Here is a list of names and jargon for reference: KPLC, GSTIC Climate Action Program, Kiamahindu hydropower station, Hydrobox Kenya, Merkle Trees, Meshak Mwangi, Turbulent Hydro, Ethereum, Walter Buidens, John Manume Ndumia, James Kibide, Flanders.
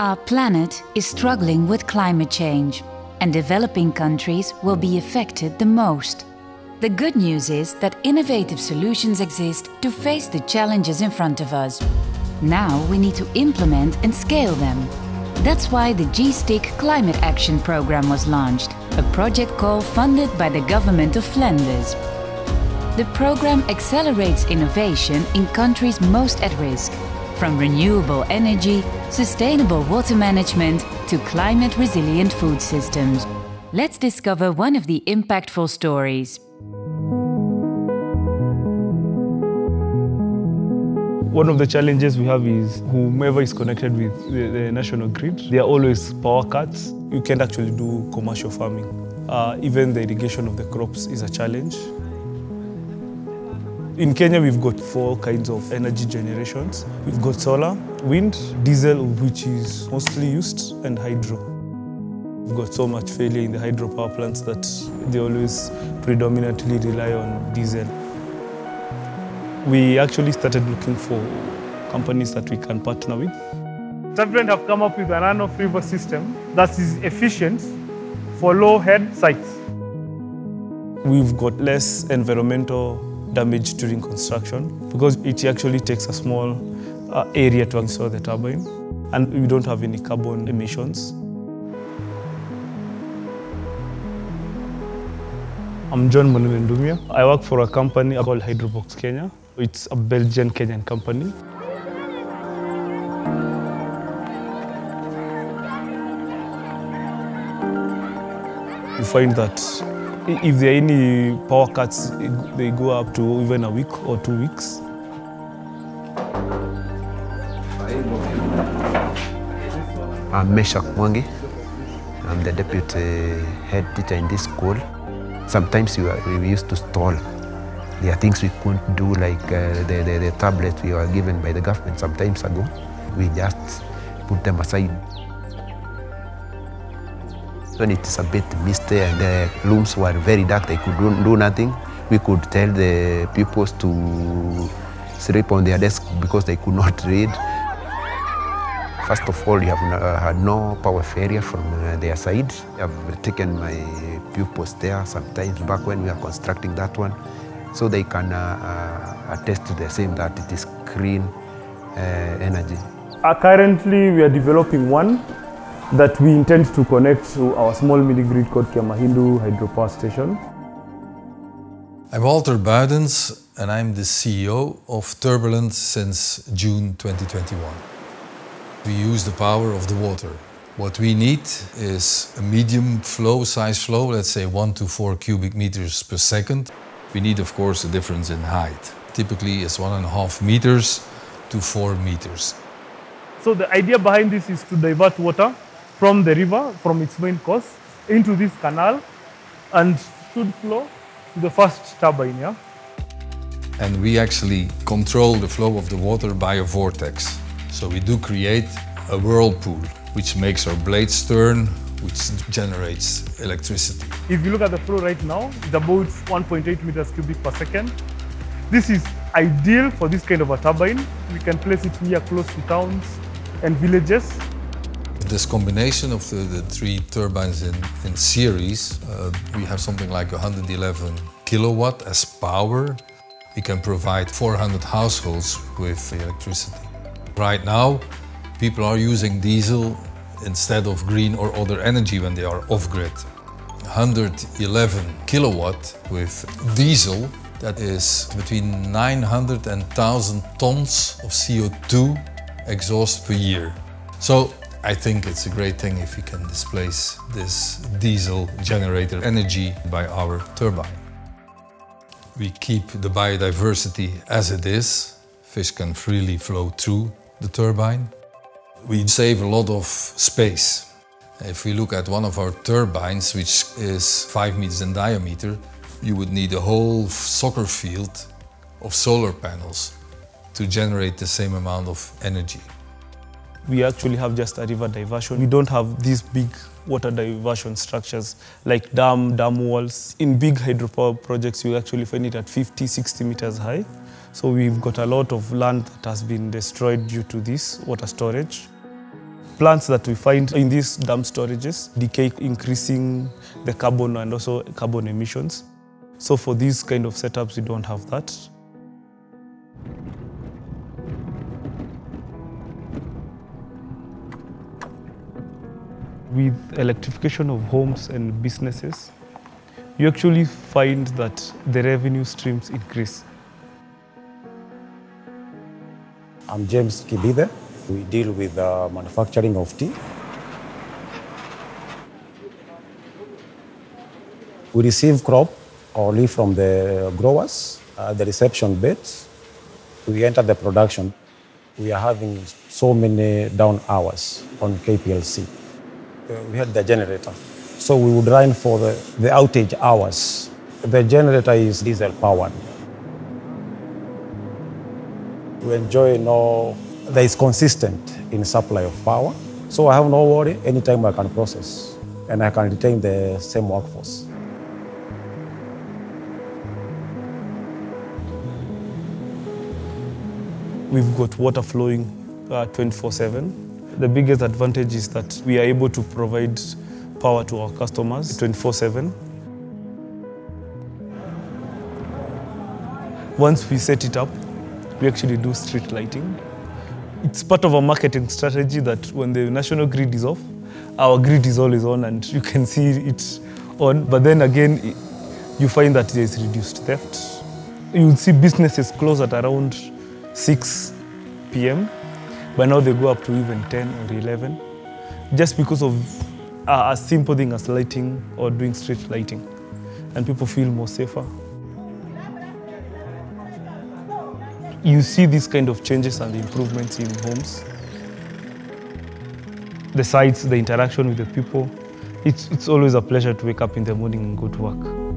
Our planet is struggling with climate change, and developing countries will be affected the most. The good news is that innovative solutions exist to face the challenges in front of us. Now we need to implement and scale them. That's why the GSTIC Climate Action Program was launched, a project call funded by the government of Flanders. The program accelerates innovation in countries most at risk, from renewable energy, sustainable water management to climate-resilient food systems. Let's discover one of the impactful stories. One of the challenges we have is whomever is connected with the national grid, there are always power cuts. You can't actually do commercial farming. Even the irrigation of the crops is a challenge. In Kenya, we've got four kinds of energy generations. We've got solar, wind, diesel, which is mostly used, and hydro. We've got so much failure in the hydropower plants that they always predominantly rely on diesel. We actually started looking for companies that we can partner with. Turbulent have come up with a runoff river system that is efficient for low-head sites. We've got less environmental damage during construction because it actually takes a small area to install the turbine, and we don't have any carbon emissions. I'm John Manume Ndumia. I work for a company called Hydrobox Kenya. It's a Belgian-Kenyan company. We find that if there are any power cuts, they go up to even a week or 2 weeks. I'm Meshak Mwangi. I'm the deputy head teacher in this school. Sometimes we used to stall. There are things we couldn't do, like the tablets we were given by the government some time ago. We just put them aside. When it's a bit misty and the rooms were very dark, they could do nothing. We could tell the pupils to sleep on their desk because they could not read. First of all, we have had no power failure from their side. I've taken my pupils there sometimes back when we were constructing that one, so they can attest to the same that it is clean energy. Currently, we are developing one that we intend to connect to our small mini-grid called Kiamahindu hydropower station. I'm Walter Buidens, and I'm the CEO of Turbulent since June 2021. We use the power of the water. What we need is a medium flow, size flow, let's say 1 to 4 cubic meters per second. We need, of course, a difference in height. Typically, it's 1.5 meters to 4 meters. So the idea behind this is to divert water from the river, from its main course, into this canal, and should flow to the first turbine. Yeah? And we actually control the flow of the water by a vortex. So we do create a whirlpool, which makes our blades turn, which generates electricity. If you look at the flow right now, it's about 1.8 meters cubic per second. This is ideal for this kind of a turbine. We can place it near close to towns and villages. This combination of the three turbines in series, we have something like 111 kilowatt as power. We can provide 400 households with electricity. Right now, people are using diesel instead of green or other energy when they are off-grid. 111 kilowatt with diesel, that is between 900 and 1,000 tons of CO2 exhaust per year. So I think it's a great thing if we can displace this diesel generator energy by our turbine. We keep the biodiversity as it is. Fish can freely flow through the turbine. We save a lot of space. If we look at one of our turbines, which is 5 meters in diameter, you would need a whole soccer field of solar panels to generate the same amount of energy. We actually have just a river diversion. We don't have these big water diversion structures like dam walls. In big hydropower projects, you actually find it at 50, 60 meters high. So we've got a lot of land that has been destroyed due to this water storage. plants that we find in these dam storages decay, increasing the carbon and also carbon emissions. So for these kind of setups, we don't have that. With electrification of homes and businesses, you actually find that the revenue streams increase. I'm James Kibide. We deal with the manufacturing of tea. We receive crop or leaf from the growers, the reception beds. We enter the production. We are having so many down hours on KPLC. We had the generator, so we would run for the outage hours. The generator is diesel powered. We enjoy no, that is consistent in supply of power. So I have no worry, anytime I can process and I can retain the same workforce. We've got water flowing 24/7. The biggest advantage is that we are able to provide power to our customers 24/7. Once we set it up, we actually do street lighting. It's part of our marketing strategy that when the national grid is off, our grid is always on and you can see it on. But then again, you find that there is reduced theft. You'll see businesses close at around 6 p.m. But now they go up to even 10 or 11, just because of a simple thing as lighting or doing street lighting. And people feel more safer. You see these kind of changes and improvements in homes. The sights, the interaction with the people, it's always a pleasure to wake up in the morning and go to work.